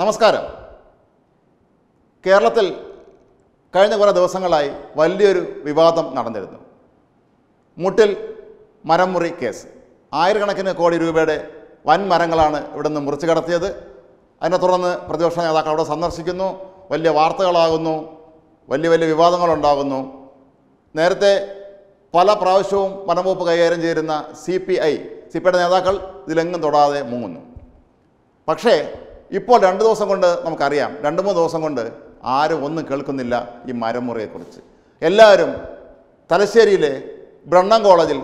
നമസ്കാരം. കേരളത്തിൽ കഴിഞ്ഞ കുറേ ദിവസങ്ങളായി വലിയൊരു വിവാദം നടന്നിരുന്നു. മുട്ടിൽ മരംമുറി കേസ്. ആയിരക്കണക്കിന് കോടി രൂപയുടെ വൻ മരങ്ങളാണ് ഇവിടെ നിന്ന് മുറിച്ചു കടത്തിയത്. അതിനെ തുടർന്ന് പ്രതിപക്ഷ നേതാക്കൾ അവിടെ സന്ദർശിക്കുന്നു, വലിയ വാർത്തകളാകുന്നു, വലിയ വലിയ വിവാദങ്ങളുണ്ടാകുന്നു. നേരത്തെ പല പ്രാവശ്യവും വനംവകുപ്പ് കൈകാര്യം ചെയ്യുന്ന സി പിയുടെ നേതാക്കൾ ഇതിലെങ്ങും തൊടാതെ മുങ്ങുന്നു. പക്ഷേ ഇപ്പോൾ രണ്ട് ദിവസം കൊണ്ട് നമുക്കറിയാം, രണ്ട് മൂന്ന് ദിവസം കൊണ്ട് ആരും ഒന്നും കേൾക്കുന്നില്ല ഈ മരംമുറിയെക്കുറിച്ച്. എല്ലാവരും തലശ്ശേരിയിലെ ബ്രണ്ണൻ കോളേജിൽ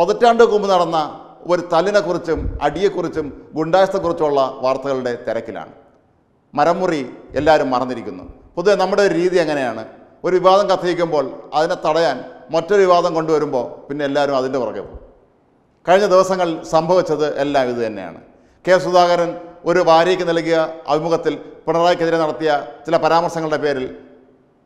പതിറ്റാണ്ടുകൾക്ക് മുമ്പ് നടന്ന ഒരു തല്ലിനെക്കുറിച്ചും അടിയെക്കുറിച്ചും ഗുണ്ടായസത്തെക്കുറിച്ചുമുള്ള വാർത്തകളുടെ തിരക്കിലാണ്. മരംമുറി എല്ലാവരും മറന്നിരിക്കുന്നു. പൊതുവെ നമ്മുടെ രീതി എങ്ങനെയാണ്, ഒരു വിവാദം കത്തിക്കുമ്പോൾ അതിനെ തടയാൻ മറ്റൊരു വിവാദം കൊണ്ടുവരുമ്പോൾ പിന്നെ എല്ലാവരും അതിൻ്റെ പുറകെ പോകും. കഴിഞ്ഞ ദിവസങ്ങൾ സംഭവിച്ചത് എല്ലാം ഇത് തന്നെയാണ്. കെ സുധാകരൻ ഒരു വാര്യയ്ക്ക് നൽകിയ അഭിമുഖത്തിൽ പിണറായിക്കെതിരെ നടത്തിയ ചില പരാമർശങ്ങളുടെ പേരിൽ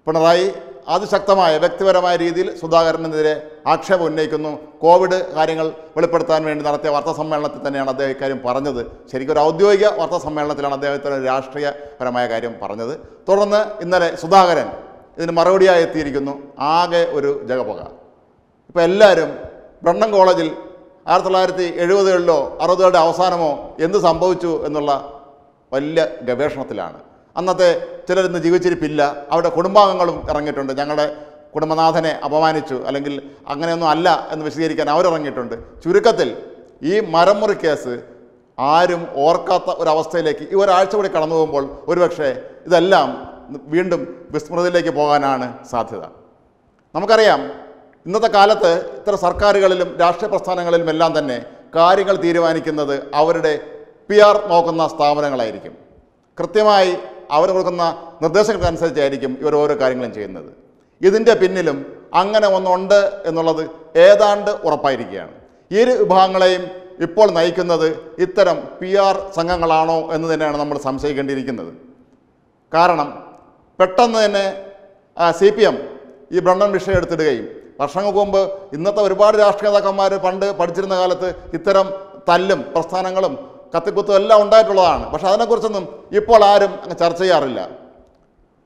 പിണറായി അതിശക്തമായ വ്യക്തിപരമായ രീതിയിൽ സുധാകരനെതിരെ ആക്ഷേപം ഉന്നയിക്കുന്നു. കോവിഡ് കാര്യങ്ങൾ വെളിപ്പെടുത്താൻ വേണ്ടി നടത്തിയ വാർത്താസമ്മേളനത്തിൽ തന്നെയാണ് അദ്ദേഹം ഇക്കാര്യം പറഞ്ഞത്. ശരിക്കും ഒരു ഔദ്യോഗിക വാർത്താസമ്മേളനത്തിലാണ് അദ്ദേഹത്തിന് രാഷ്ട്രീയപരമായ കാര്യം പറഞ്ഞത്. തുടർന്ന് ഇന്നലെ സുധാകരൻ ഇതിന് മറുപടിയായി എത്തിയിരിക്കുന്നു. ആകെ ഒരു ജഗപൊക. ഇപ്പോൾ എല്ലാവരും ബ്രണ്ണൻ കോളേജിൽ 1970-കളിലോ 60-കളുടെ അവസാനമോ എന്ത് സംഭവിച്ചു എന്നുള്ള വലിയ ഗവേഷണത്തിലാണ്. അന്നത്തെ ചിലരിന്ന് ജീവിച്ചിരിപ്പില്ല. അവിടെ കുടുംബാംഗങ്ങളും ഇറങ്ങിയിട്ടുണ്ട്, ഞങ്ങളുടെ കുടുംബനാഥനെ അപമാനിച്ചു, അല്ലെങ്കിൽ അങ്ങനെയൊന്നും അല്ല എന്ന് വിശദീകരിക്കാൻ അവരിറങ്ങിയിട്ടുണ്ട്. ചുരുക്കത്തിൽ ഈ മരംമുറി കേസ് ആരും ഓർക്കാത്ത ഒരവസ്ഥയിലേക്ക് ഈ ഒരാഴ്ച കൂടി കടന്നു പോകുമ്പോൾ ഒരുപക്ഷെ ഇതെല്ലാം വീണ്ടും വിസ്മൃതിയിലേക്ക് പോകാനാണ് സാധ്യത. നമുക്കറിയാം, ഇന്നത്തെ കാലത്ത് ഇത്തരം സർക്കാരുകളിലും രാഷ്ട്രീയ പ്രസ്ഥാനങ്ങളിലുമെല്ലാം തന്നെ കാര്യങ്ങൾ തീരുമാനിക്കുന്നത് അവരുടെ PR നോക്കുന്ന സ്ഥാപനങ്ങളായിരിക്കും. കൃത്യമായി അവർ കൊടുക്കുന്ന നിർദ്ദേശങ്ങൾക്കനുസരിച്ചായിരിക്കും ഇവർ ഓരോ കാര്യങ്ങളും ചെയ്യുന്നത്. ഇതിൻ്റെ പിന്നിലും അങ്ങനെ ഒന്നുണ്ട് എന്നുള്ളത് ഏതാണ്ട് ഉറപ്പായിരിക്കുകയാണ്. ഇരു വിഭാഗങ്ങളെയും ഇപ്പോൾ നയിക്കുന്നത് ഇത്തരം PR സംഘങ്ങളാണോ എന്ന് തന്നെയാണ് നമ്മൾ സംശയിക്കേണ്ടിയിരിക്കുന്നത്. കാരണം പെട്ടെന്ന് തന്നെ CPM ഈ ബ്രണ്ണൻ വിഷയം എടുത്തിടുകയും, വർഷങ്ങൾക്ക് മുമ്പ് ഇന്നത്തെ ഒരുപാട് രാഷ്ട്രീയ നേതാക്കന്മാർ പണ്ട് പഠിച്ചിരുന്ന കാലത്ത് ഇത്തരം തല്ലും പ്രസ്ഥാനങ്ങളും കത്തിക്കുത്തും എല്ലാം ഉണ്ടായിട്ടുള്ളതാണ്. പക്ഷെ അതിനെക്കുറിച്ചൊന്നും ഇപ്പോൾ ആരും ചർച്ച ചെയ്യാറില്ല.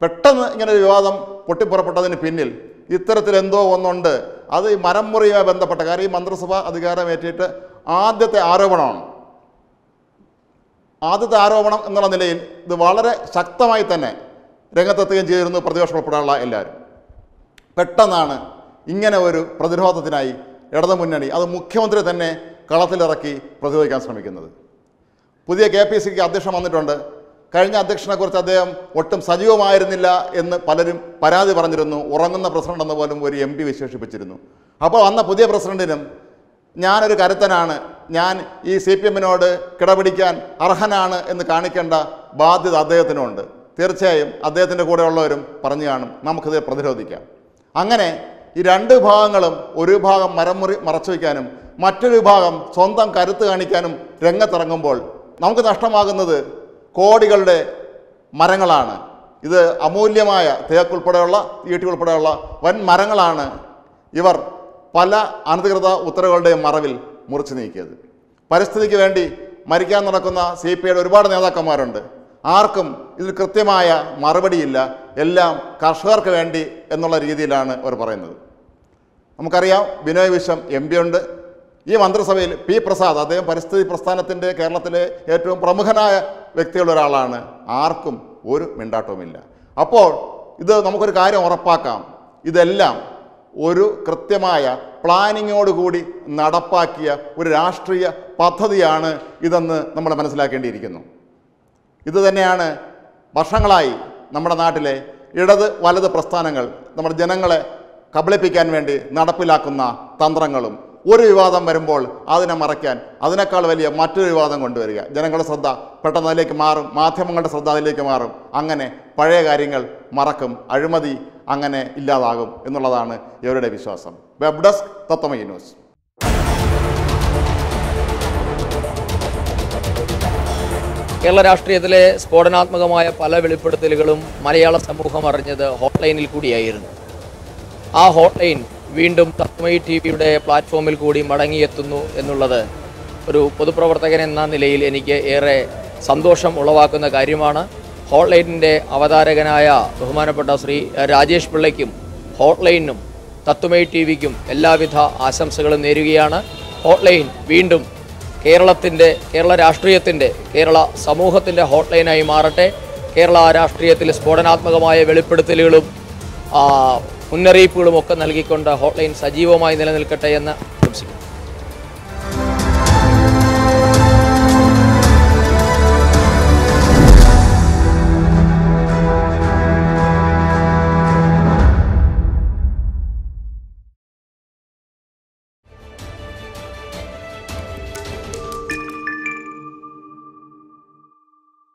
പെട്ടെന്ന് ഇങ്ങനൊരു വിവാദം പൊട്ടിപ്പുറപ്പെട്ടതിന് പിന്നിൽ ഇത്തരത്തിലെന്തോ ഒന്നുണ്ട്. അത് ഈ മരംമുറിയുമായി ബന്ധപ്പെട്ട കാര്യം. ഈ മന്ത്രിസഭ അധികാരമേറ്റിട്ട് ആദ്യത്തെ ആരോപണം എന്നുള്ള നിലയിൽ ഇത് വളരെ ശക്തമായി തന്നെ രംഗത്തെത്തുകയും ചെയ്തിരുന്നു പ്രതിപക്ഷം ഉൾപ്പെടെയുള്ള എല്ലാവരും. പെട്ടെന്നാണ് ഇങ്ങനെ ഒരു പ്രതിരോധത്തിനായി ഇടതുമുന്നണി, അത് മുഖ്യമന്ത്രി തന്നെ കളത്തിലിറക്കി പ്രതിരോധിക്കാൻ ശ്രമിക്കുന്നത്. പുതിയ KPCക്ക് അധ്യക്ഷൻ വന്നിട്ടുണ്ട്. കഴിഞ്ഞ അധ്യക്ഷനെക്കുറിച്ച് അദ്ദേഹം ഒട്ടും സജീവമായിരുന്നില്ല എന്ന് പലരും പരാതി പറഞ്ഞിരുന്നു. ഉറങ്ങുന്ന പ്രസിഡന്റ് എന്ന് പോലും ഒരു MP വിശേഷിപ്പിച്ചിരുന്നു. അപ്പോൾ വന്ന പുതിയ പ്രസിഡന്റിനും ഞാനൊരു കരുത്തനാണ്, ഞാൻ ഈ CPMനോട് കിടപിടിക്കാൻ അർഹനാണ് എന്ന് കാണിക്കേണ്ട ബാധ്യത അദ്ദേഹത്തിനുണ്ട്. തീർച്ചയായും അദ്ദേഹത്തിൻ്റെ കൂടെയുള്ളവരും പറഞ്ഞു കാണും, നമുക്കിത് പ്രതിരോധിക്കാം. അങ്ങനെ ഈ രണ്ട് വിഭാഗങ്ങളും, ഒരു വിഭാഗം മരംമുറി മറച്ചു വയ്ക്കാനും മറ്റൊരു വിഭാഗം സ്വന്തം കരുത്ത് കാണിക്കാനും രംഗത്തിറങ്ങുമ്പോൾ നമുക്ക് നഷ്ടമാകുന്നത് കോടികളുടെ മരങ്ങളാണ്. ഇത് അമൂല്യമായ തേക്ക് ഉൾപ്പെടെയുള്ള, ഈട്ടി ഉൾപ്പെടെയുള്ള വൻ മരങ്ങളാണ് ഇവർ പല അനധികൃത ഉത്തരവുകളുടെയും മറവിൽ മുറിച്ചു നീക്കിയത്. പരിസ്ഥിതിക്ക് വേണ്ടി മരിക്കാൻ നടക്കുന്ന CPIയുടെ ഒരുപാട് നേതാക്കന്മാരുണ്ട്. ആർക്കും ഇതിൽ കൃത്യമായ മറുപടിയില്ല. എല്ലാം കർഷകർക്ക് വേണ്ടി എന്നുള്ള രീതിയിലാണ് അവർ പറയുന്നത്. നമുക്കറിയാം, ബിനോയ് വിശ്വം MP ഉണ്ട്. ഈ മന്ത്രിസഭയിൽ P. പ്രസാദ്, അദ്ദേഹം പരിസ്ഥിതി പ്രസ്ഥാനത്തിൻ്റെ കേരളത്തിലെ ഏറ്റവും പ്രമുഖനായ വ്യക്തിയുള്ള ഒരാളാണ്. ആർക്കും ഒരു മിണ്ടാട്ടവുമില്ല. അപ്പോൾ ഇത് നമുക്കൊരു കാര്യം ഉറപ്പാക്കാം, ഇതെല്ലാം ഒരു കൃത്യമായ പ്ലാനിങ്ങോടുകൂടി നടപ്പാക്കിയ ഒരു രാഷ്ട്രീയ പദ്ധതിയാണ് ഇതെന്ന് നമ്മൾ മനസ്സിലാക്കേണ്ടിയിരിക്കുന്നു. ഇത് തന്നെയാണ് വർഷങ്ങളായി നമ്മുടെ നാട്ടിലെ ഇടത് വലത് പ്രസ്ഥാനങ്ങൾ നമ്മുടെ ജനങ്ങളെ കബളിപ്പിക്കാൻ വേണ്ടി നടപ്പിലാക്കുന്ന തന്ത്രങ്ങളും. ഒരു വിവാദം വരുമ്പോൾ അതിനെ മറയ്ക്കാൻ അതിനേക്കാൾ വലിയ മറ്റൊരു വിവാദം കൊണ്ടുവരിക. ജനങ്ങളുടെ ശ്രദ്ധ പെട്ടെന്ന് അതിലേക്ക് മാറും, മാധ്യമങ്ങളുടെ ശ്രദ്ധ അതിലേക്ക് മാറും. അങ്ങനെ പഴയ കാര്യങ്ങൾ മറക്കും, അഴിമതി അങ്ങനെ ഇല്ലാതാകും എന്നുള്ളതാണ് ഇവരുടെ വിശ്വാസം. Web desk, Tatwamayi news. Kerala രാഷ്ട്രീയത്തിലെ സ്ഫോടനാത്മകമായ പല വെളിപ്പെടുത്തലുകളും മലയാള സമൂഹം അറിഞ്ഞത് ഹോട്ട്ലൈനിൽ കൂടിയായിരുന്നു. ആ ഹോട്ട്ലൈൻ വീണ്ടും തത്വമയി TV യുടെ പ്ലാറ്റ്ഫോമിൽ കൂടി മടങ്ങിയെത്തുന്നു എന്നുള്ളത് ഒരു പൊതുപ്രവർത്തകൻ എന്ന നിലയിൽ എനിക്ക് ഏറെ സന്തോഷം ഉളവാക്കുന്ന കാര്യമാണ്. ഹോട്ട്ലൈനിൻ്റെ അവതാരകനായ ബഹുമാനപ്പെട്ട ശ്രീ രാജേഷ് പിള്ളയ്ക്കും ഹോട്ട്ലൈനും തത്വമയി ടി വിക്കും എല്ലാവിധ ആശംസകളും നേരുകയാണ്. ഹോട്ട്ലൈൻ വീണ്ടും കേരള രാഷ്ട്രീയത്തിൻ്റെ, കേരള സമൂഹത്തിൻ്റെ ഹോട്ട്ലൈനായി മാറട്ടെ. കേരള രാഷ്ട്രീയത്തിൽ സ്ഫോടനാത്മകമായ വെളിപ്പെടുത്തലുകളും മുന്നറിയിപ്പുകളുമൊക്കെ നൽകിക്കൊണ്ട് ഹോട്ട്ലൈൻ സജീവമായി നിലനിൽക്കട്ടെ എന്ന് ആശംസിക്കുന്നു.